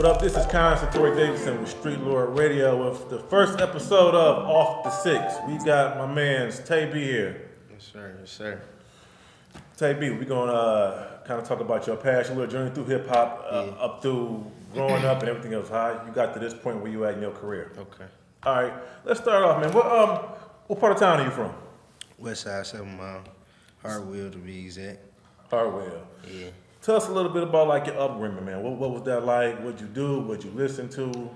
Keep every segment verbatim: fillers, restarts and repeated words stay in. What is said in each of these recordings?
What up? This is Kahn Santori Davidson with Street Lord Radio with the first episode of Off the Six. We got my man's Tay B here. Yes, sir. Yes, sir. Tay B, we're going to uh, kind of talk about your passion, your journey through hip hop, uh, yeah. up through growing up and everything else. How you got to this point where you at in your career. Okay. All right. Let's start off, man. What, um, what part of town are you from? West Side, seven Mile. Hardwell, to be exact. Hardwell. Yeah. Tell us a little bit about like your upbringing, man. What, what was that like? What'd you do? What'd you listen to? Um,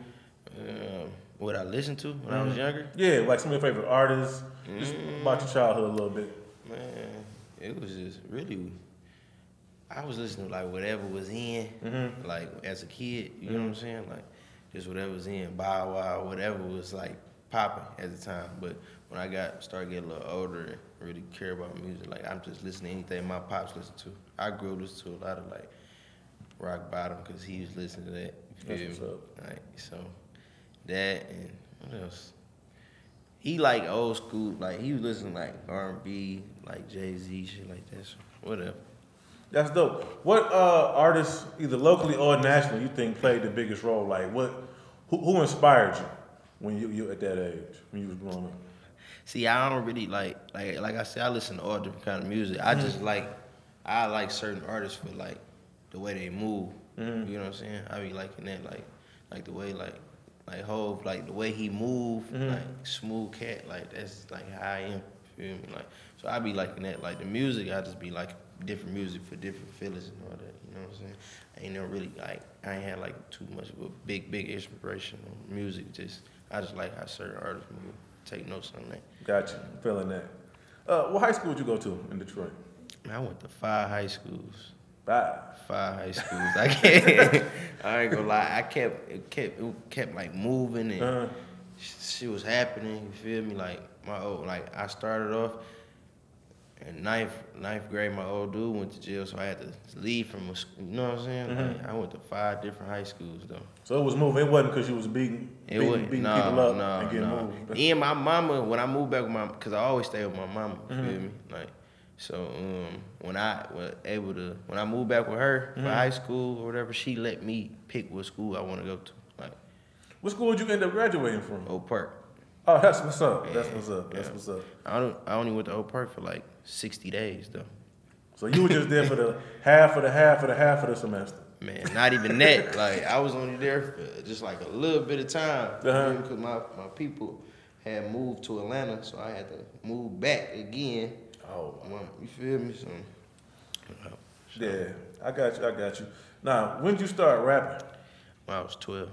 what I listened to when mm-hmm. I was younger? Yeah, like some of your favorite artists. Mm-hmm. Just about your childhood a little bit. Man, it was just really, I was listening to like whatever was in, mm-hmm. like as a kid, you mm-hmm. know what I'm saying? Like just whatever was in, Bow Wow, whatever was like popping at the time. But when I got started getting a little older, really care about music. Like I'm just listening to anything my pops listened to. I grew up listening to a lot of like Rock Bottom because he was listening to that. You feel That's me? What's up. Like, so that and what else? He like old school. Like he was listening to like R and B, like Jay Z, shit like that. So whatever. That's dope. What uh, artists, either locally or nationally, you think played the biggest role? Like what? Who, who inspired you when you you at that age when you was growing up? See, I don't really like, like, like I said, I listen to all different kind of music. I just like, I like certain artists for like the way they move. Mm-hmm. You know what I'm saying? I be liking that, like, like the way like, like Hov, like the way he move, mm-hmm. like smooth cat, like that's like how I am. Feel me? Like, so I be liking that. Like the music, I just be like different music for different feelings and all that. You know what I'm saying? I ain't never really like, I ain't had like too much of a big, big inspiration on music. Just I just like how certain artists move. Take notes on that. Gotcha. I'm feeling that. Uh, what high school did you go to in Detroit? I went to five high schools. Five. Five high schools. I can't. I ain't gonna lie. I kept it kept it kept like moving and uh-huh. shit was happening. You feel me? Like my old like I started off in ninth ninth grade. My old dude went to jail, so I had to leave from a school. You know what I'm saying? Mm-hmm. Like, I went to five different high schools though. So it was moving. It wasn't because you was beating. It beating, wasn't, beating no, people up no, and getting no. moved. And my mama, when I moved back with my, cause I always stay with my mama. You mm-hmm. feel me? Like, so um, when I was able to, when I moved back with her mm-hmm. for high school or whatever, she let me pick what school I want to go to. Like, what school did you end up graduating from? Oak Park. Oh, that's what's up. That's what's up. That's yeah. what's up. I don't. I only went to Oak Park for like sixty days though. So you were just there for the half of the half of the half of the semester. Man, not even that. Like I was only there for just like a little bit of time uh-huh. because my, my people had moved to Atlanta, so I had to move back again. Oh, wow. You feel me? So, so. Yeah, I got you. I got you. Now, when did you start rapping? When I was twelve.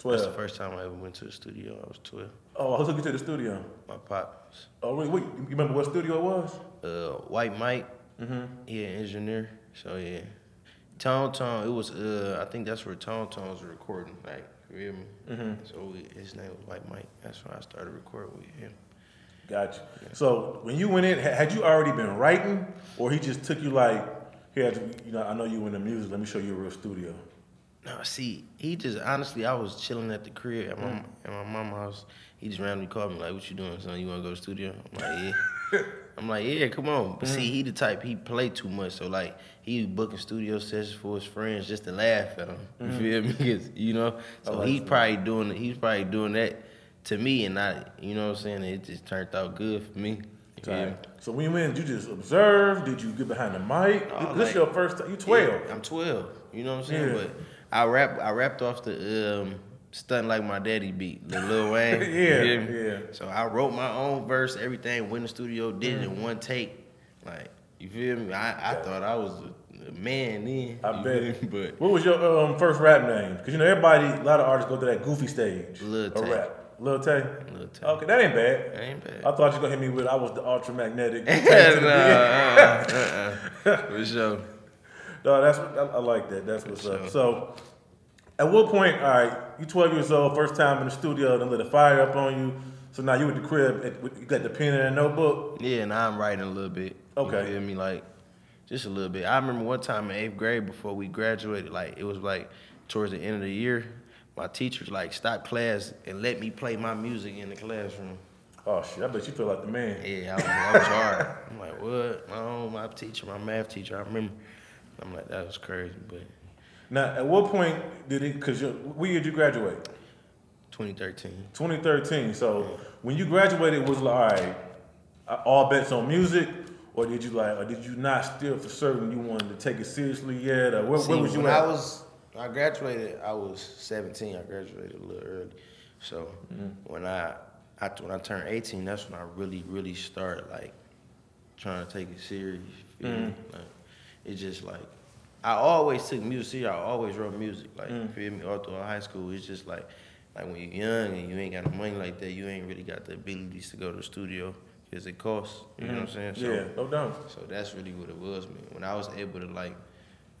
Twelve. That's the first time I ever went to the studio. I was twelve. Oh, who took you to the studio? My pops. Oh, really? Wait, you remember what studio it was? Uh, White Mike. Mm-hmm. Yeah, engineer. So yeah. Tone Tone, it was, uh, I think that's where Tone Tone's recording, like, you hear me? Mm-hmm. So we, his name was White Mike. That's when I started recording with him. Gotcha. Yeah. So when you went in, had you already been writing, or he just took you like, here, you know, I know you in the music, let me show you a real studio? No, see, he just, honestly, I was chilling at the crib at my, mm. at my mama's house. He just randomly called me, like, what you doing, son? You want to go to the studio? I'm like, yeah. I'm like, yeah, come on. But mm-hmm. see, he the type, he play too much. So, like, he was booking studio sessions for his friends just to laugh at him. You mm-hmm. feel me? Cause, you know? So oh, he's probably doing he's probably doing that to me and not, you know what I'm saying? It just turned out good for me. Yeah. So when you went, you just observed? Did you get behind the mic? Oh, this like, your first time? You twelve. Yeah, I'm twelve. You know what I'm saying? Yeah. But I rap I rapped off the um Stunt Like My Daddy beat, the Lil Wayne. yeah, yeah. So I wrote my own verse, everything, went in the studio, did it in one take. Like, you feel me? I, I yeah. thought I was a, a man then. I bet. Me? But what was your um, first rap name? Because, you know, everybody, a lot of artists go through that goofy stage. Lil Tay. Rap. Lil Tay? Lil Tay. Okay, that ain't bad. That ain't bad. I thought you were going to hit me with, I was the ultra-magnetic. nah, uh-uh, uh-uh. For sure. No, that's, I, I like that. That's what's sure. up. So, at what point, all right, you twelve years old, first time in the studio, then lit a fire up on you. So now you at the crib, you got the pen and a notebook? Yeah, now I'm writing a little bit. Okay. You feel me? Like, just a little bit. I remember one time in eighth grade before we graduated, like, it was like towards the end of the year, my teachers, like, stopped class and let me play my music in the classroom. Oh, shit, I bet you feel like the man. Yeah, I was, I was hard. I'm like, what? My own, my teacher, my math teacher, I remember. I'm like, that was crazy, but Now, at what point did it, because when did you graduate? twenty thirteen. twenty thirteen. So yeah. When you graduated, was like, all right, all bets on music, or did you like, or did you not still for certain you wanted to take it seriously yet? Or where, See, where was you when at? I was, I graduated, I was seventeen. I graduated a little early. So mm-hmm. when I, I, when I turned eighteen, that's when I really, really started like trying to take it serious. Mm-hmm. Like, it's just like, I always took music serious. I always wrote music. Like, mm. feel me? All throughout high school, it's just like, like when you're young and you ain't got no money like that, you ain't really got the abilities to go to the studio because it costs. You mm. know what I'm saying? So, yeah, no doubt. So that's really what it was, man. When I was able to like,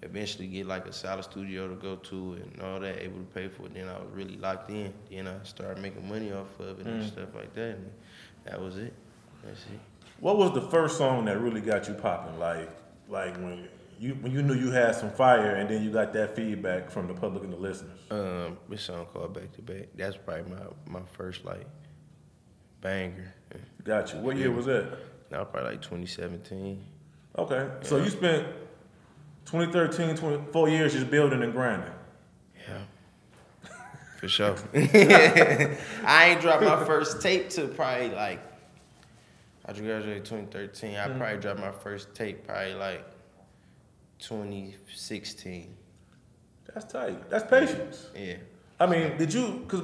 eventually get like a solid studio to go to and all that, able to pay for it, then I was really locked in. Then I started making money off of it mm. and stuff like that. And that was it. That's it. What was the first song that really got you popping? Like, like when. You, when you knew you had some fire, and then you got that feedback from the public and the listeners. Um, this song called "Back to Back." That's probably my, my first like banger. Gotcha. What year was that? That was probably like twenty seventeen. Okay, yeah. So you spent twenty thirteen, twenty-four years just building and grinding. Yeah, for sure. I ain't dropped my first tape till probably like I graduated twenty thirteen. I mm-hmm. probably dropped my first tape probably like. twenty sixteen. That's tight. That's patience. Yeah. I mean, did you, because,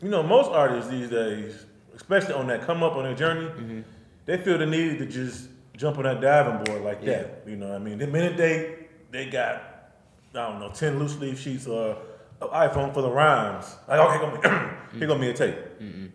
you know, most artists these days, especially on that come up on their journey, mm-hmm. they feel the need to just jump on that diving board like yeah. that. You know what I mean? The minute they they got, I don't know, ten loose leaf sheets or an iPhone for the rhymes, like, okay, here gonna be, here gonna be a tape. Mm-hmm.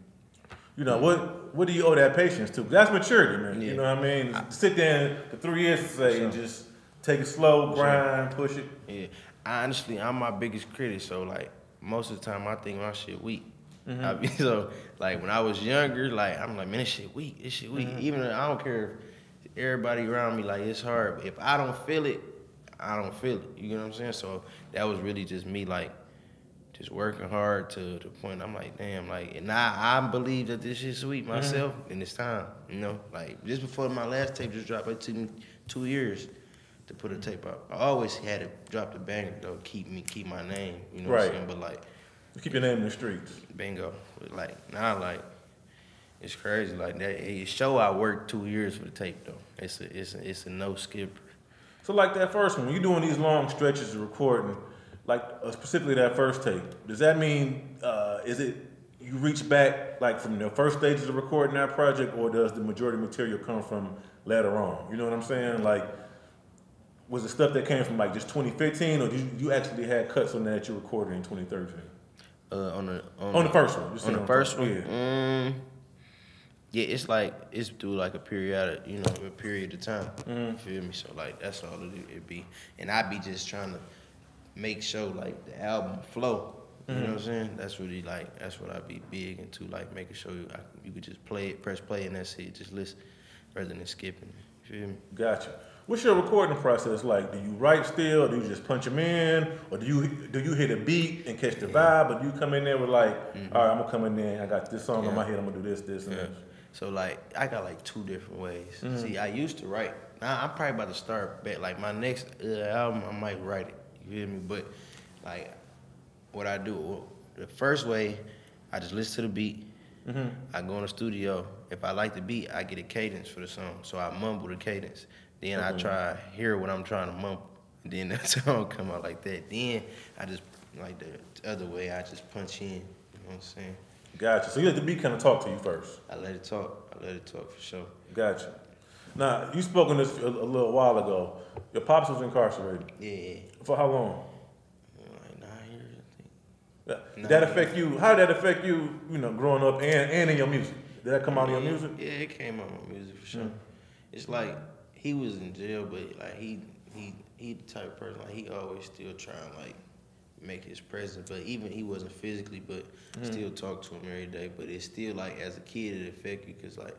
You know, what What do you owe that patience to? That's maturity, man. Yeah. You know what I mean? I, sit there for three years to say sure. and just, take it slow, grind, push it. Yeah, I honestly, I'm my biggest critic, so like most of the time I think my shit weak. Mm-hmm. I be, so like when I was younger, like I'm like, man, this shit weak, this shit weak. Mm-hmm. Even I don't care if everybody around me like it's hard, but if I don't feel it, I don't feel it. You know what I'm saying? So that was really just me like just working hard to the point I'm like, damn, like and I I believe that this shit's weak myself, mm-hmm. and it's time. You know, like just before my last tape just dropped, it took me two years. To put a tape out. I always had to drop the banger though, keep me, keep my name, you know right. what I'm saying? But like. You keep your name in the streets. Bingo. But like, now nah, like, it's crazy. Like that, it show I worked two years for the tape though. It's a, it's a, it's a no skipper. So like that first one, when you're doing these long stretches of recording, like uh, specifically that first tape, does that mean, uh, is it, you reach back like from the first stages of recording that project or does the majority of material come from later on? You know what I'm saying? Like. Was it stuff that came from like just twenty fifteen, or did you, you actually had cuts on that, that you recorded in twenty thirteen? Uh, on the on, on the first one. On the first one. Yeah. Mm, yeah, it's like it's through like a periodic, you know, a period of time. Mm-hmm. You feel me? So like that's all it, it be, and I be just trying to make sure like the album flow. You mm-hmm. know what I'm saying? That's really like that's what I be big into, like making sure you I, you could just play it, press play, and that's it, just listen rather than skipping. You feel me? Gotcha. What's your recording process like? Do you write still? Do you just punch them in? Or do you do you hit a beat and catch the yeah. vibe? Or do you come in there with like, mm-hmm. all right, I'm gonna come in there, I got this song yeah. on my head, I'm gonna do this, this, yeah. and this. So like, I got like two different ways. Mm-hmm. See, I used to write. Now I'm probably about to start back, like my next uh, album, I might write it, you hear me? But like, what I do, well, the first way, I just listen to the beat. Mm-hmm. I go in the studio. If I like the beat, I get a cadence for the song. So I mumble the cadence. Then mm-hmm. I try to hear what I'm trying to mumble. Then that song come out like that. Then I just, like the other way, I just punch in. You know what I'm saying? Gotcha. So you let the beat kind of talk to you first. I let it talk. I let it talk for sure. Gotcha. Now, you spoke on this a, a little while ago. Your pops was incarcerated. Yeah. For how long? Like nine years, I think. Did that affect you? How did that affect you, you know, growing up and, and in your music? Did that come out yeah, of your music? Yeah, it came out of my music for sure. Mm-hmm. It's like, he was in jail, but like he he he the type of person like he always still trying like make his presence. But even he wasn't physically, but mm-hmm. still talk to him every day. But it's still like as a kid it affected you because like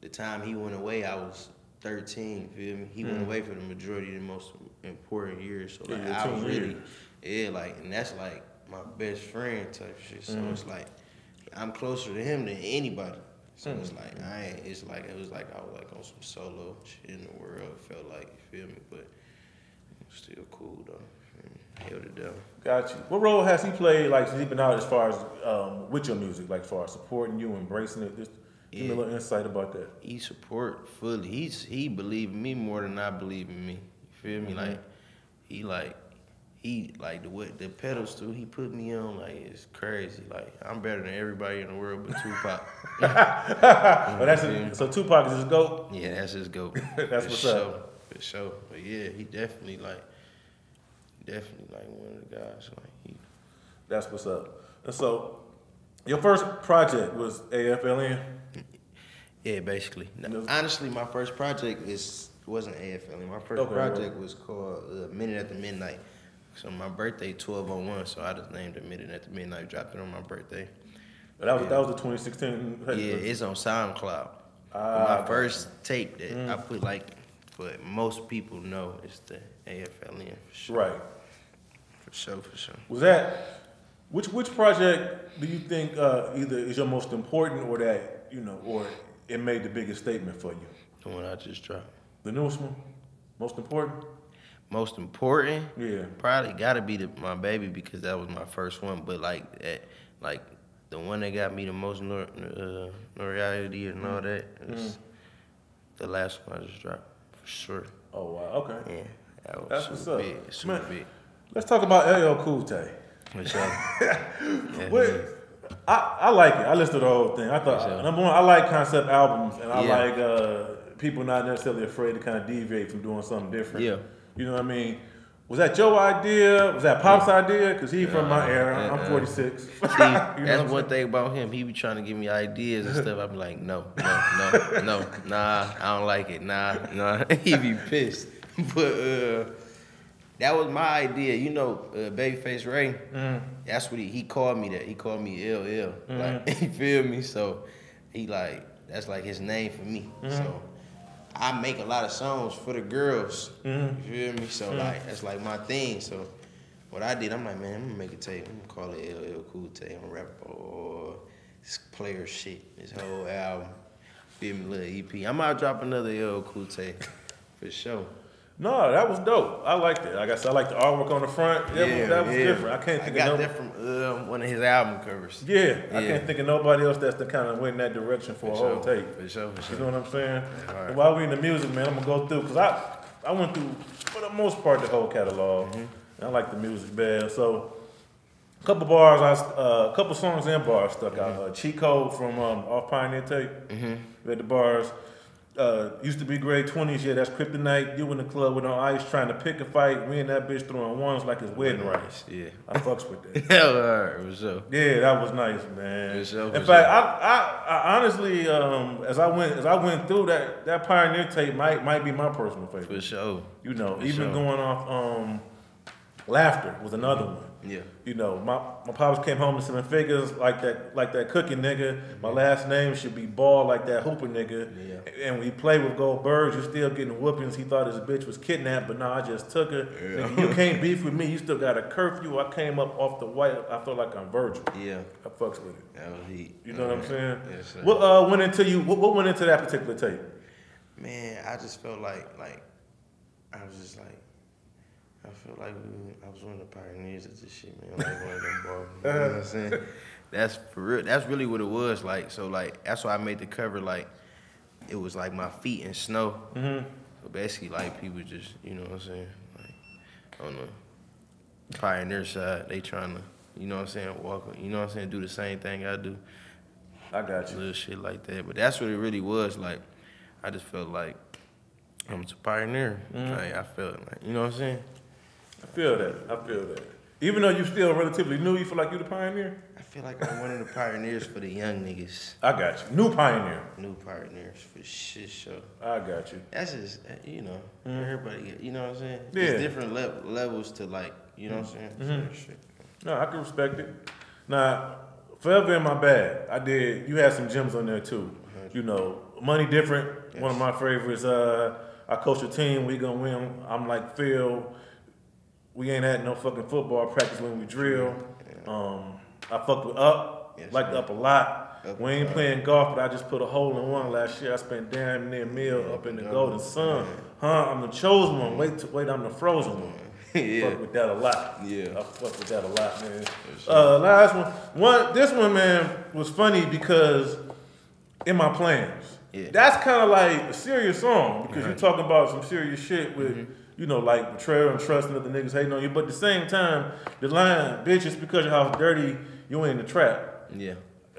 the time he went away, I was thirteen. Feel me? He mm-hmm. went away for the majority of the most important years. So like yeah, I was really yeah like and that's like my best friend type of shit. So mm-hmm. it's like I'm closer to him than anybody. So it's like I ain't, it's like it was like I was like on some solo shit in the world. It felt like you feel me, but it was still cool though. Hell to do. Got you. What role has he played, like, since he's been out, as far as um, with your music, like, as far as supporting you, embracing it? Just yeah. give me a little insight about that. He support fully. He's he believe in me more than I believe in me. You feel me? Mm -hmm. Like he like he like the what the pedals too. He put me on, like, it's crazy. Like, I'm better than everybody in the world but Tupac. you know well, that's a, so Tupac is his goat. Yeah, that's his goat. that's for what's sure. up. For sure. But yeah, he definitely like. Definitely like one of the guys. Like he. That's what's up. And so, your first project was A F L N. Yeah, basically. No, honestly, my first project is wasn't A F L N. My first okay, project right. was called uh, Minute at the Midnight. So my birthday twelve oh one, so I just named it Minute at the Midnight. Dropped it on my birthday. But that was yeah. that was the twenty sixteen. Yeah, it's on SoundCloud. Uh, my first tape that mm. I put like, but most people know it's the A F L N for sure. Right. Show for sure. Was that which which project do you think uh, either is your most important, or that you know, or it made the biggest statement for you? The one I just dropped. The newest one, most important. Most important. Yeah. Probably got to be the, my baby, because that was my first one. But like that, like the one that got me the most nor, uh, notoriety and all that is mm. the last one I just dropped for sure. Oh wow. Okay. Yeah. That was That's what's up. Big, super Man. big. Let's talk about Ayo Couté. I, I like it. I listened to the whole thing. I thought, number one, I like concept albums, and I yeah. like uh, people not necessarily afraid to kind of deviate from doing something different. Yeah. You know what I mean? Was that your idea? Was that Pop's yeah. idea? Because he from uh, my era. Uh, I'm forty-six. See, you know that's one thing about him. He be trying to give me ideas and stuff. I be like, no, no, no, no. Nah, I don't like it. Nah, nah. He be pissed. But, uh... that was my idea, you know. Uh, Babyface Ray, mm. that's what he he called me. That he called me L L. Mm-hmm. Like, you feel me? So he like that's like his name for me. Mm-hmm. So I make a lot of songs for the girls. Mm-hmm. You feel me? So mm-hmm. like that's like my thing. So what I did, I'm like, man, I'm gonna make a tape. I'm gonna call it L L Cool Tape. I'm gonna rap all this player shit. This whole album. Feel me? Little E P. I might drop another L L Cool Tape for sure. No, that was dope. I liked it. Like I said, I like the artwork on the front. That yeah, was, that was yeah. different. I can't think I of nobody. I got that from um, one of his album covers. Yeah, yeah, I can't think of nobody else that's the kind of went in that direction for, for a sure. whole tape. For sure, for sure. You know what I'm saying? Right. While we in the music, man, I'm going to go through, because I, I went through, for the most part, the whole catalog. Mm-hmm. And I like the music bad. So a couple bars, I, uh, a couple songs and bars stuck mm-hmm. out. Uh, Chico from um, Off Pioneer Tape, mm-hmm. read the bars. Uh, used to be grade twenties, yeah, that's kryptonite. You in the club with on ice trying to pick a fight. We and that bitch throwing ones like it's wedding rice. Yeah. I fucks with that. Hell, all right, what's up? Yeah, that was nice, man. What's up, what's in fact, up? I, I, I honestly, um, as I went as I went through that, that Pioneer tape might might be my personal favorite. For sure. You know, for even sure. going off um, Laughter was another one. Yeah. You know, my, my pops came home to seven figures like that like that cookie nigga. My last name should be Ball like that hooper nigga. Yeah. And when you play with Gold Birds, you're still getting whoopings. He thought his bitch was kidnapped, but nah, I just took her. Yeah. Nigga, you can't beef with me. You still got a curfew. I came up off the white. I feel like I'm Virgil. Yeah. I fucks with it. That was heat. You know yeah. what I'm saying? Yes, sir. What uh, went into you? What, what went into that particular tape? Man, I just felt like like I was just like. I feel like we, I was one of the pioneers of this shit, man. Like one of them balls. You know what I'm saying? That's for real. That's really what it was like. So like, that's why I made the cover like, it was like my feet in snow. Mm-hmm. So basically, like people just, you know what I'm saying? Like on the pioneer side, they trying to, you know what I'm saying? Walk, you know what I'm saying? Do the same thing I do. I got you. Little shit like that. But that's what it really was like. I just felt like I'm a pioneer. Mm-hmm. Like I felt like, you know what I'm saying? I feel that. I feel that. Even though you're still relatively new, you feel like you're the pioneer? I feel like I'm one of the pioneers for the young niggas. I got you. New pioneer. New pioneers for shit show. I got you. That's just, you know, mm-hmm. everybody, you know what I'm saying? Yeah. There's different le levels to like, you know mm-hmm. what I'm saying? Mm-hmm. Shit. No, I can respect it. Now, Forever in My Bag, I did, you had some gems on there too. Mm-hmm. You know, Money Different, yes. one of my favorites. Uh, I coach a team, we gonna win. I'm like Phil. We ain't had no fucking football practice when we drill. Yeah. Um, I fucked with Up, yes, liked man. Up a lot. Up we ain't up. playing golf, but I just put a hole in one last year. I spent damn near a meal yeah, up in the Golden Sun. Man. Huh? I'm the chosen one. Wait, wait, I'm the frozen one. yeah. I fuck with that a lot. Yeah. I fuck with that a lot, man. Sure. Uh, last one. One. This one, man, was funny because in my plans. Yeah. That's kind of like a serious song because mm-hmm. you're talking about some serious shit with, mm-hmm. you know, like betrayal and trust and other niggas hating on you. But at the same time, the line, bitch, it's because of how dirty you in the trap. Yeah.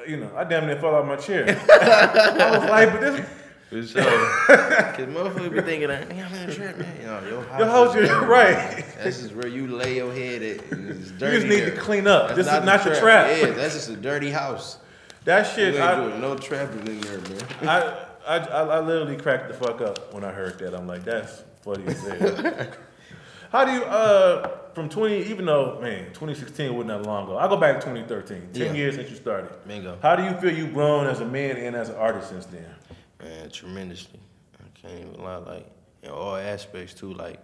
You know, I damn near fell out of my chair. I was like, but this... For sure. Because motherfuckers be thinking, like, I'm in a trap, man. You know, your house is right. That's just where you lay your head at. And it's dirty. You just need there. to clean up. That's this not is not trap. your trap. Yeah, that's just a dirty house. That shit, you ain't I, doing no trapping in there, man. I, I, I, I literally cracked the fuck up when I heard that. I'm like, that's funny as hell. How do you, uh, from twenty, even though, man, twenty sixteen wasn't that long ago. I go back to twenty thirteen, ten yeah. years since you started. Bingo. How do you feel you've grown as a man and as an artist since then? Man, tremendously. I can't even lie, like, in all aspects, too, like,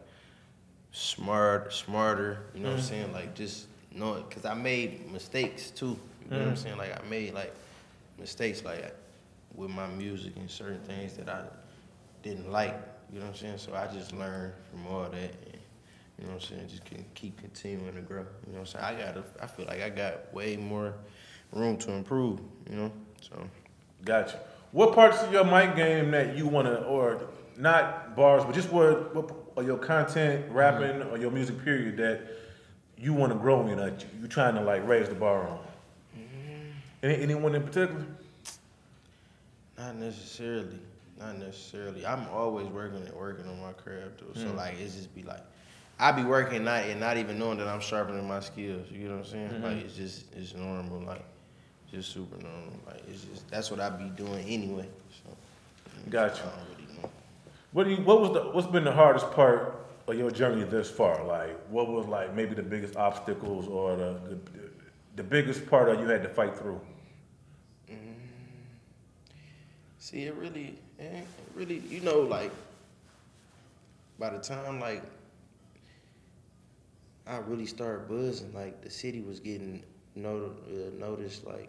smart, smarter, you know mm-hmm. what I'm saying? Like, just knowing, because I made mistakes, too. You know mm-hmm. what I'm saying? Like, I made, like, mistakes, like, with my music and certain things that I didn't like, you know what I'm saying? So I just learned from all that, and, you know what I'm saying? Just can keep continuing to grow, you know what I'm saying? I got, I feel like I got way more room to improve, you know? So. Gotcha. What parts of your mic game that you want to, or not bars, but just what, what or your content, rapping, mm-hmm. or your music period that you want to grow in, that you're trying to like raise the bar on? Mm-hmm. Any, anyone in particular? Not necessarily, not necessarily. I'm always working and working on my craft, though. So mm-hmm. like, it's just be like, I be working not, and not even knowing that I'm sharpening my skills, you know what I'm saying? Mm-hmm. Like, it's just, it's normal, like. Just super normal, like it's just that's what I be doing anyway. So, gotcha. Really what do you? What was the? What's been the hardest part of your journey this far? Like, what was like maybe the biggest obstacles or the the, the biggest part that you had to fight through? Mm. See, it really, it really, you know, like by the time like I really started buzzing, like the city was getting not, uh, noticed, like.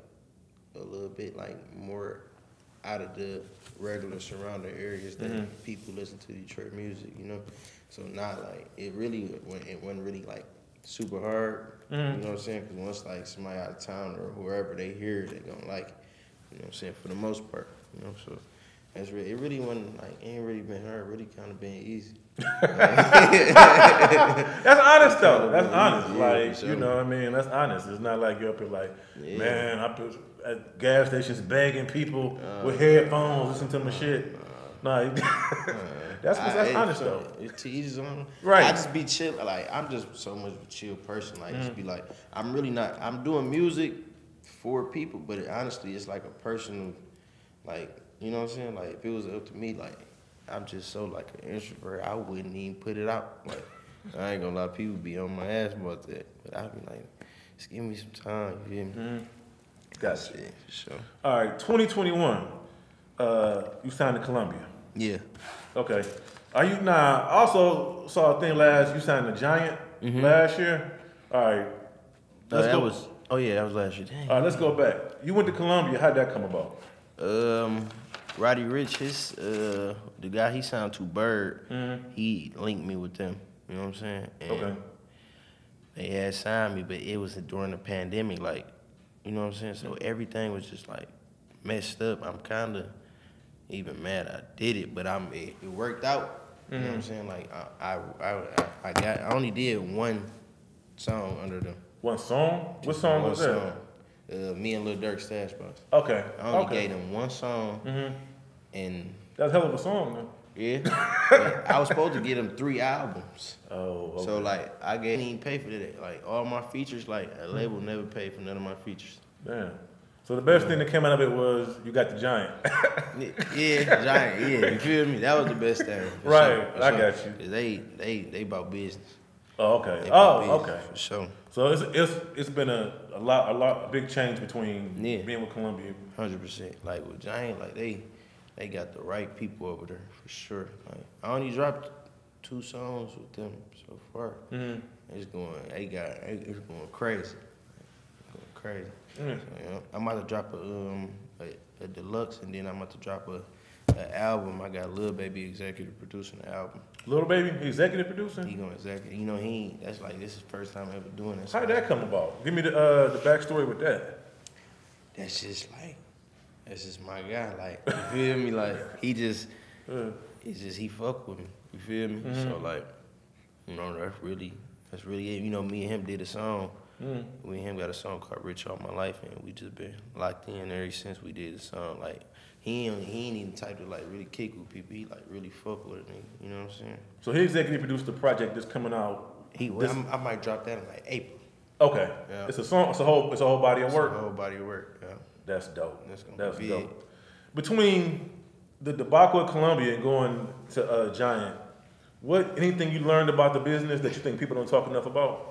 A little bit like more out of the regular surrounding areas that mm-hmm. people listen to Detroit music, you know. So not like it really went. It wasn't really like super hard, mm-hmm. you know what I'm saying? Because once like somebody out of town or whoever they hear, they don't like it, you know what I'm saying? For the most part, you know. So that's really it. Really wasn't like it ain't really been hard. It really kind of been easy. That's honest though. That's honest. Like sure. you know what I mean. That's honest. It's not like you're up here like, yeah. man, I put. At gas stations begging people uh, with headphones, uh, listening to my uh, shit. Nah, uh, no, that's I, that's I, honest it, though. It's easy on. Right. I just be chill. Like I'm just so much of a chill person. Like mm. just be like, I'm really not. I'm doing music for people, but it, honestly, it's like a personal, like you know what I'm saying. Like if it was up to me, like I'm just so like an introvert, I wouldn't even put it out. Like I ain't gonna lie, people be on my ass about that, but I'd be like, just give me some time. You hear me? Mm. Gotcha. Yeah, sure. All right, twenty twenty-one. Uh, you signed to Columbia. Yeah. Okay. Are you now? I also saw a thing last. You signed to Giant mm-hmm. last year. All right. Let's uh, that go. Was, oh yeah, that was last year. Dang. All right, let's go back. You went to Columbia. How'd that come about? Um, Roddy Rich, his uh, the guy he signed to, Bird. Mm-hmm. He linked me with them. You know what I'm saying? And okay. They had signed me, but it was during the pandemic, like. You know what I'm saying? So everything was just like messed up. I'm kind of even mad I did it, but I'm it, it worked out. You mm-hmm. know what I'm saying? Like I, I, I, I got. I only did one song under them. One song? What song one was song. that? Uh, me and Lil Durk, Stashbox. Okay. I only okay. gave them one song, mm-hmm. and that's a hell of a song, man. Yeah. I was supposed to get them three albums. Oh, okay. So, like, I didn't even pay for that. Like, all my features, like, a label never paid for none of my features. Damn. So, the best yeah. thing that came out of it was you got the Giant. yeah, Giant, yeah. You feel me? That was the best thing. Right. Sure. I got sure. you. They, they, they about business. Oh, okay. Oh, business, okay. For sure. So, it's it's it's been a, a lot, a lot, a big change between yeah. being with Columbia. one hundred percent. Like, with Giant, like, they... They got the right people over there for sure. Like I only dropped two songs with them so far. Mm-hmm. It's going, they got, it's going crazy, it's going crazy. Mm-hmm. So, you know, I'm about to drop a, um, a, a deluxe, and then I'm about to drop a, a album. I got Lil Baby executive producing the album. Lil Baby executive producer. He gonna executive. You know he. That's like this is the first time ever doing this. How did that come about? Give me the uh, the backstory with that. That's just like, that's just my guy. Like you feel me? Like he just, yeah. it's just he fuck with me. You feel me? Mm-hmm. So like, you know that's really that's really it. You know me and him did a song. Mm. We and him got a song called Rich All My Life, and we just been locked in ever since we did the song. Like he ain't, he ain't even type to like really kick with people. He like really fuck with it, you know what I'm saying? So he executive produced the project that's coming out. He was. I might drop that in like April. Okay, yeah. It's a song. It's a whole. It's a whole body of it's work. A whole body of work. Yeah, that's dope. That's gonna that's be dope. It. Between the debacle of Columbia and going to uh, Giant, what anything you learned about the business that you think people don't talk enough about?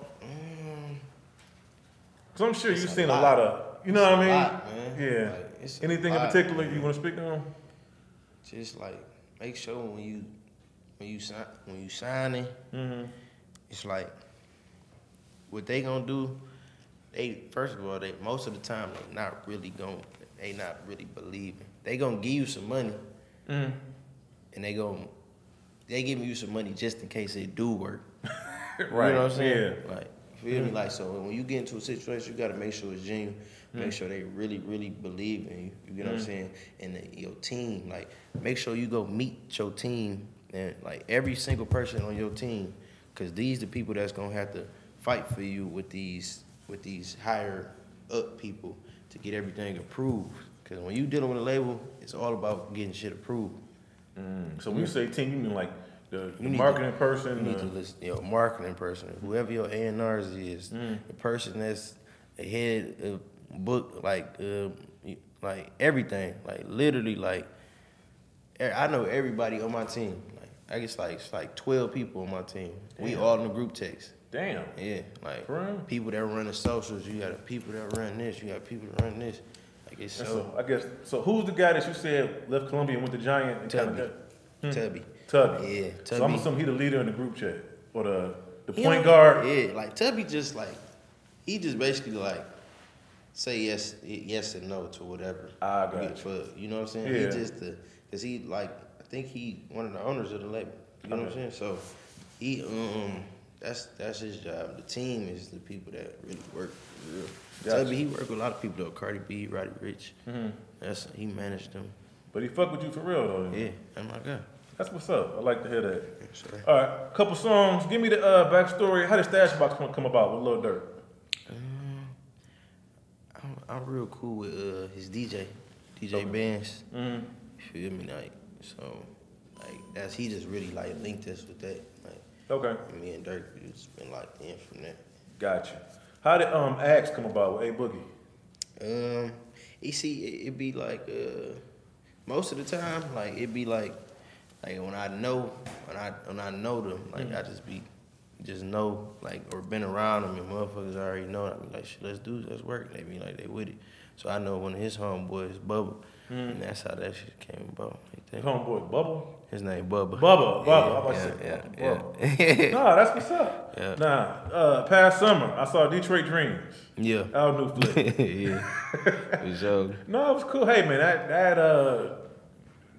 Cause I'm sure it's you've a seen lot. a lot of, you know it's what I mean? Lot, man. Yeah. Like, it's anything lot, in particular man. you want to speak on? Just like make sure when you when you sign when you signing, mm-hmm. it's like what they gonna do. They first of all, they most of the time they not really gonna they not really believing. They gonna give you some money, mm-hmm. and they gonna they giving you some money just in case it do work. Right. You know what I'm saying? Yeah. Like. Feel me? Like, so when you get into a situation, you got to make sure it's genuine. Make mm. sure they really, really believe in you. You get mm. what I'm saying? And the, your team, like, make sure you go meet your team and, like, every single person on your team, because these the people that's going to have to fight for you with these with these higher up people to get everything approved. Because when you dealing with a label, it's all about getting shit approved. Mm. So when you say team, you mean, like, The, the marketing to, person. You need to listen to your marketing person, whoever your A and Rs is, mm. the person that's ahead of book, like, uh, like everything, like literally, like I know everybody on my team. Like I guess like it's like twelve people on my team. Damn. We all in the group text. Damn. Yeah, like Friend. people that run the socials. You got people that run this. You got people that run this. I guess so. so. I guess so. Who's the guy that you said left Columbia and went to Giant? And Tubby. Kinda, hmm. Tubby. Tubby. Yeah, Tubby. So I'm assuming he the leader in the group chat or the the he point guard. Yeah, like Tubby just like he just basically like say yes, yes and no to whatever. I got you. For, you know what I'm saying? Yeah. He just the cause he like I think he one of the owners of the label. You know okay. what I'm saying? So he um that's that's his job. The team is the people that really work for real. Gotcha. Tubby he worked with a lot of people though. Cardi B, Roddy Rich. Mm-hmm. That's he managed them. But he fucked with you for real though. Yeah, that's my guy. That's what's up. I like to hear that. Sure. All right, couple songs. Give me the uh, backstory. How did Stashbox come about with Lil Durk? Um, I'm, I'm real cool with uh, his D J, D J okay. Benz. Mm-hmm. You feel me? Like, so, like, that's, he just really, like, linked us with that. Like, okay. And me and Durk, we just been locked in from that. Gotcha. How did um, Axe come about with A Boogie? Um, you see, it, it be like, uh, most of the time, like, it be like, Like when I know, when I when I know them, like mm-hmm. I just be, just know, like or been around them and motherfuckers I already know. I be like, shit, let's do, let's work. They be like, they with it. So I know one of his homeboys, Bubba, mm-hmm. and that's how that shit came about. His homeboy, Bubba. His name Bubba. Bubba, Bubba. Yeah, I about yeah, to say, yeah, Bubba. Yeah. Nah, that's what's up. Yeah. Nah, uh, past summer I saw Detroit Dreams. Yeah. Our new flick. Yeah. For sure. No, it was cool. Hey man, that that uh.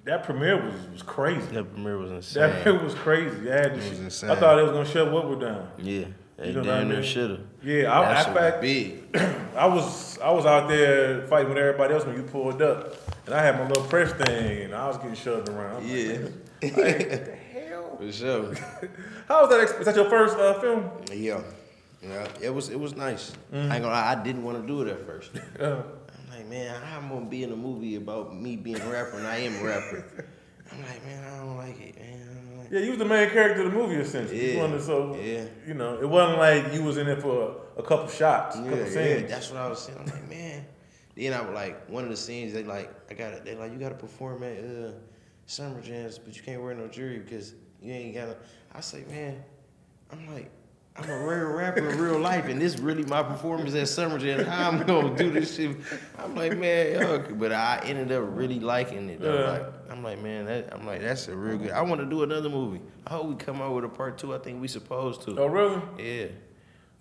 That premiere was, was crazy. That premiere was insane. That premiere was crazy. I, had to was insane. I thought it was gonna shut Woodward down. Yeah, they you know damn near should have. Yeah, I, I, fact, I was I was out there fighting with everybody else when you pulled up, and I had my little press thing, and I was getting shoved around. I'm yeah, like, like, what the hell? For sure. How was that? Is that your first uh, film? Yeah, yeah. It was it was nice. Mm-hmm. I ain't gonna lie, I didn't want to do it at first. Yeah. Like, man, I'm gonna be in a movie about me being a rapper and I am a rapper. I'm like, man, I don't like it, man. I don't like yeah, you was the main character of the movie essentially. Yeah. You so yeah. you know, it wasn't like you was in there for a, a couple shots, a yeah, couple scenes. Yeah, that's what I was saying. I'm like, man. Then I was like, one of the scenes they like, I got they like, you gotta perform at uh, Summer Jams, but you can't wear no jewelry because you ain't gotta. I say, man, I'm like. I'm a real rapper in real life, and this really my performance at Summer Jam. I'm gonna do this shit. I'm like, man, okay. But I ended up really liking it. Though. Yeah. Like, I'm like, man, that, I'm like, that's a real good. I want to do another movie. I hope we come out with a part two. I think we supposed to. Oh really? Yeah.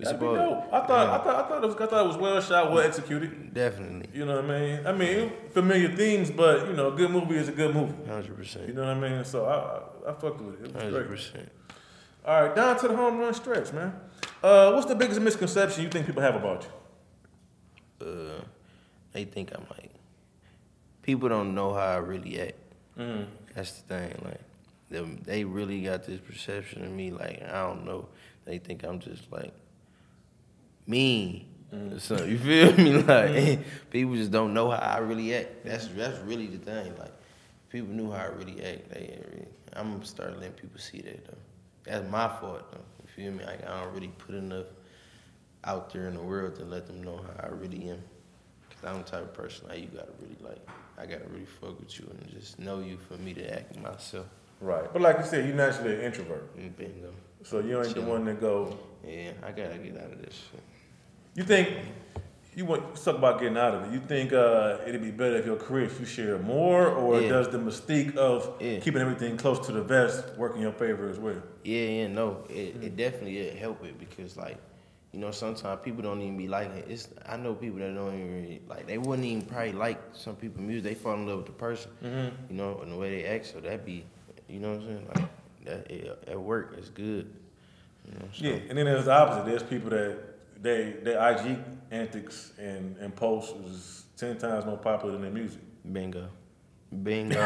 It's That'd about, be dope. I thought, yeah. I thought, I thought it was, I thought it was well shot, well executed. Definitely. You know what I mean? I mean, familiar themes, but you know, a good movie is a good movie. Hundred percent. You know what I mean? So I, I, I fucked with it. Hundred percent. All right, down to the home run stretch, man. Uh, what's the biggest misconception you think people have about you? Uh, they think I'm like, people don't know how I really act. Mm. That's the thing. Like, they, they really got this perception of me. Like, I don't know. They think I'm just like. mean mm. or something, you feel me? Like, mm. people just don't know how I really act. That's that's really the thing. Like, if people knew how I really act, they really, I'm gonna start letting people see that though. That's my fault though, you feel me? Like, I don't really put enough out there in the world to let them know how I really am. Cause I'm the type of person like, you gotta really like, I gotta really fuck with you and just know you for me to act myself. Right, but like you said, you're naturally an introvert. Bingo. So you ain't Chilling. the one that go. Yeah, I gotta get out of this shit. You think, you want to talk about getting out of it, you think uh, it'd be better if your career, if you share more, or yeah. does the mystique of yeah. keeping everything close to the vest work in your favor as well? Yeah, yeah, no, it, mm. it definitely it help it because like, you know, sometimes people don't even be liking it. It's, I know people that don't even really, like, they wouldn't even probably like some people's music, they fall in love with the person, mm-hmm. you know, and the way they act, so that'd be, you know what I'm saying, like, that, it, at work, it's good. You know, so. Yeah, and then there's the opposite, there's people that, They, their I G antics and, and posts is ten times more popular than their music. Bingo. Bingo.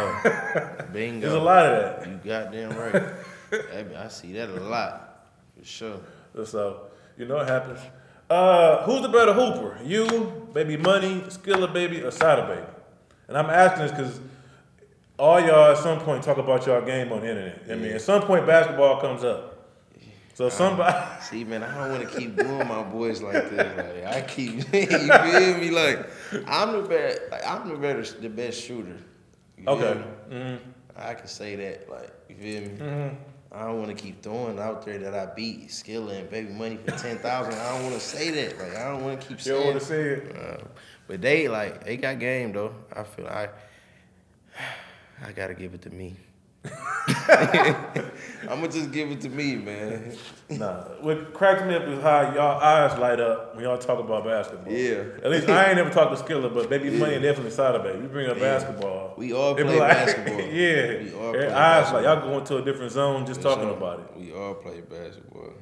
Bingo. There's a lot of that. You goddamn right. I see that a lot, for sure. So, you know it happens. Uh, who's the better hooper? You, Baby Money, Skillababy, or Sadababy? And I'm asking this because all y'all at some point talk about y'all game on the internet. I yeah. mean, at some point basketball comes up. So somebody um, see, man, I don't want to keep doing my boys like this. Like, I keep, you feel me? Like, I'm the better, like, I'm the better, the best shooter. You okay. Mm-hmm. I can say that, like, you feel me? Mm-hmm. I don't want to keep throwing out there that I beat Skilla and Baby Money for ten thousand. I don't want to say that. Like, I don't want to keep saying. You don't want to say it. Uh, but they like, they got game though. I feel I, I gotta give it to me. I'ma just give it to me, man. Nah, what cracks me up is how y'all eyes light up when y'all talk about basketball. Yeah. At least I ain't ever talked to Skilla, but Baby yeah. Money definitely Sadababy. We bring up yeah. basketball. We all play like, basketball. Yeah. We all play eyes like y'all going to a different zone just talking zone. about it. We all play basketball.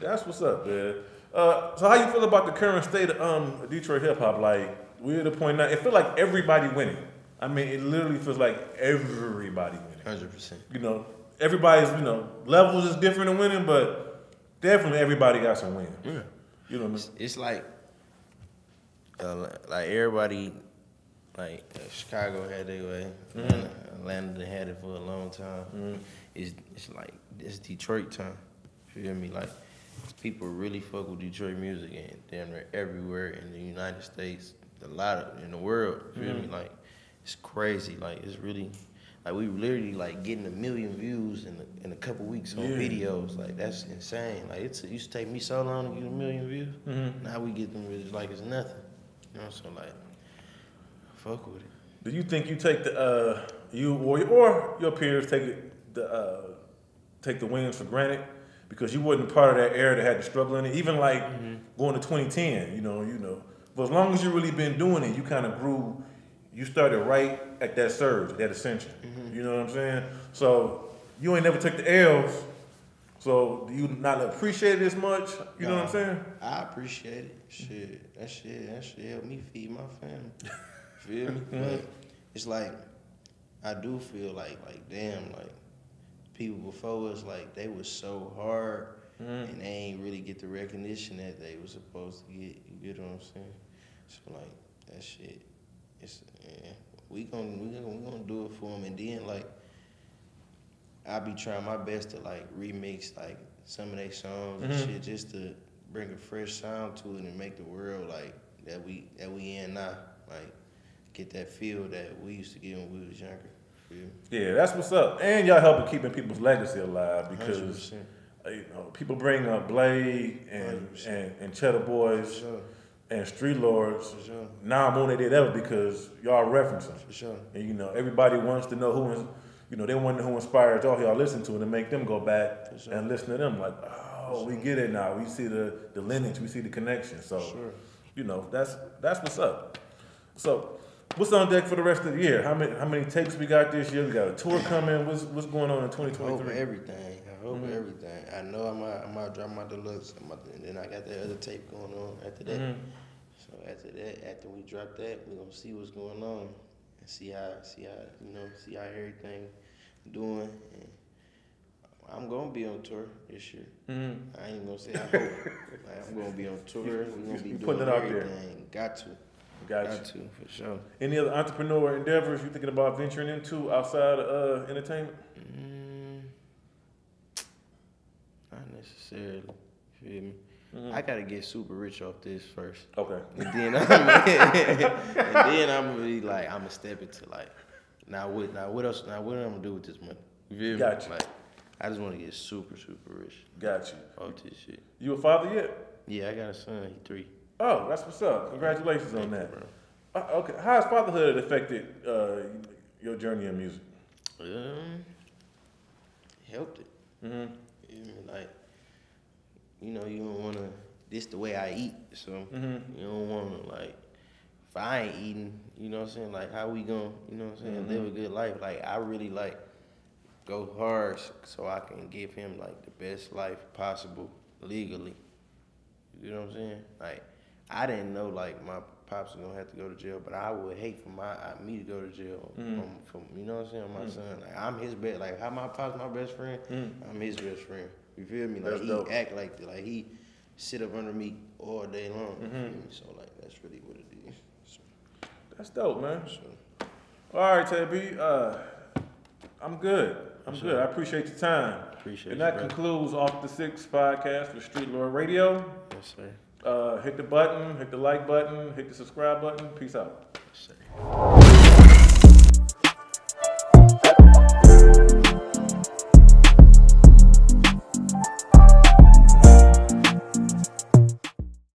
That's what's up, man. Uh, so how you feel about the current state of um Detroit hip hop? Like, we're at a point now. It feels like everybody winning. I mean, it literally feels like everybody winning. one hundred percent. You know, everybody's, you know, levels is different in winning, but definitely everybody got some win. Yeah. You know what I mean? It's, it's like, uh, like everybody, like uh, Chicago had their way, mm-hmm. Atlanta, Atlanta had it for a long time. Mm-hmm. It's, it's like, it's Detroit time, you feel me? Like, people really fuck with Detroit music, and damn near everywhere in the United States, a lot of, in the world, you feel mm-hmm. me? Like, it's crazy, like, it's really, like, we literally like getting a million views in a, in a couple weeks on yeah. videos. Like, that's insane. Like, it used to take me so long to get a million views. Mm-hmm. Now we get them views like it's nothing. You know, so like, fuck with it. Do you think you take the uh, you or your, or your peers take it, the uh, take the wins for granted because you wasn't part of that era that had to struggle in it? Even like mm-hmm. going to twenty ten, you know, you know. But as long as you really been doing it, you kind of grew. You started right at that surge, that ascension. Mm-hmm. You know what I'm saying? So you ain't never took the L's, so do you not appreciate it as much? You nah, know what I'm saying? I appreciate it. Shit, that shit, that shit helped me feed my family. Feel me? But it's like, I do feel like, like damn, like people before us, like they was so hard mm-hmm. and they ain't really get the recognition that they was supposed to get. You get what I'm saying? So like, that shit. It's, yeah, we gonna we gonna, we gonna do it for them, and then like I be trying my best to like remix like some of their songs mm-hmm. and shit just to bring a fresh sound to it and make the world like that we that we in now like get that feel that we used to get when we was younger. Feel? Yeah, that's what's up, and y'all helping keeping people's legacy alive because uh, you know people bring up Blade and, and and Cheddar Boys. And Street Lords, for sure. Now more than they did ever because y'all referencing. For sure. And you know, everybody wants to know who, you know, they want to know who inspires y'all y'all listen to and to make them go back sure. and listen to them like, oh, oh, sure. we get it now. We see the, the lineage, we see the connection. So, sure. you know, that's that's what's up. So, what's on deck for the rest of the year? How many how many takes we got this year? We got a tour coming. What's what's going on in twenty twenty-three? I hope everything. I hope mm-hmm. everything. I know I'm out, I'm out dropping my deluxe. I'm out, and then I got the other tape going on after that. Mm-hmm. So after that, after we drop that, we're gonna see what's going on and see how see how you know see how everything doing. And I'm gonna be on tour this year. Mm-hmm. I ain't gonna say I hope. Like, I'm gonna be on tour. We're gonna be You're doing it out everything. There. Got to. Got, Got you. To, for sure. Any other entrepreneur endeavors you thinking about venturing into outside of uh, entertainment? Mm, not necessarily. Feel me? Mm-hmm. I gotta get super rich off this first. Okay. And then I'm, and then I'm gonna be like, I'm gonna step into like, now what? Now what else? Now what am I gonna do with this money? You feel Got me? You. Like, I just want to get super, super rich. Got you. Off this shit. You a father yet? Yeah, I got a son. He's three. Oh, that's what's up. Congratulations Thank on that. You, bro. Uh, okay, how has fatherhood affected uh, your journey in music? Um, it helped it. Mm-hmm. Yeah, like, you know, you don't want to, this the way I eat, so mm-hmm. you don't want to, like, if I ain't eating, you know what I'm saying? Like, how we going to, you know what I'm saying, mm-hmm. live a good life? Like, I really, like, go hard so I can give him, like, the best life possible legally. You know what I'm saying? Like, I didn't know, like, my pops was going to have to go to jail, but I would hate for my me to go to jail. Mm. From, from, you know what I'm saying? My mm. son, like, I'm his best. Like, how my pops my best friend, mm. I'm his best friend. You feel me? Like, that's he dope. Act like like he sit up under me all day long. Mm-hmm. You feel me? So, like, that's really what it is. So, that's dope, man. So. All right, Tay B. Uh, I'm good. I'm sure. good. I appreciate your time. Appreciate and you, that brother. Concludes Off the Six podcast for Street Lord Radio. Yes, sir. Uh, hit the button, hit the like button, hit the subscribe button. Peace out. Yes, sir.